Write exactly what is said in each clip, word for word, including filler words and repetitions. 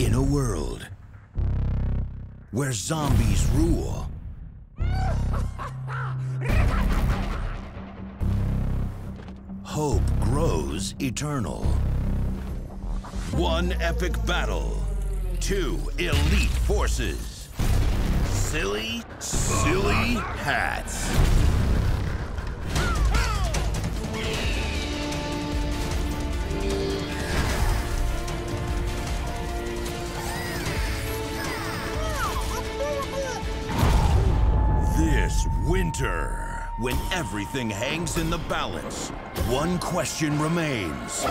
In a world where zombies rule, hope grows eternal. One epic battle, two elite forces, silly, silly hats. This winter, when everything hangs in the balance, one question remains.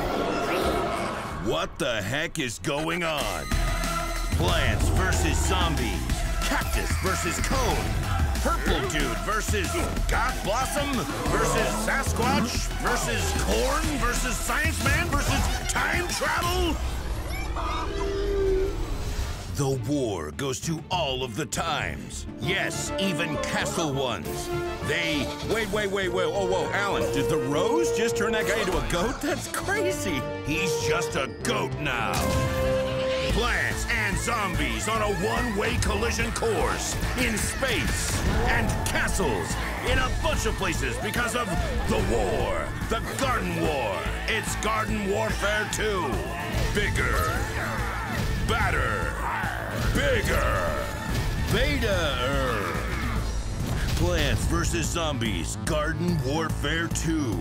What the heck is going on? Plants versus zombies, cactus versus cone, purple dude versus god blossom versus Sasquatch versus corn versus science man versus time travel. The war goes to all of the times. Yes, even castle ones. They... Wait, wait, wait, wait. Oh, whoa, Alan, did the rose just turn that guy into a goat? That's crazy. He's just a goat now. Plants and zombies on a one-way collision course in space and castles in a bunch of places because of the war, the Garden War. It's Garden Warfare two. Bigger, badder, bigger, beta-er. Plants versus. Zombies Garden Warfare two.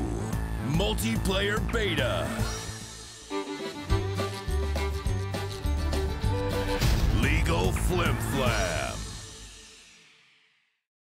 Multiplayer beta. LEGO Flim Flap.